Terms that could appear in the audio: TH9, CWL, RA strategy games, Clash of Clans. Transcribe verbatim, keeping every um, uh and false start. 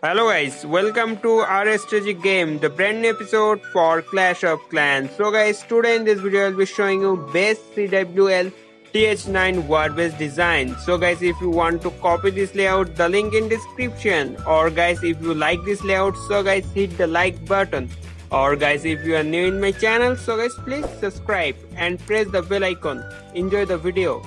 Hello guys, welcome to R A strategy game, the brand new episode for Clash of Clans. So guys, today in this video I'll be showing you best C W L T H nine word-based design. So guys, if you want to copy this layout, the link in description. Or guys, if you like this layout, so guys hit the like button. Or guys, if you are new in my channel, so guys please subscribe and press the bell icon. Enjoy the video.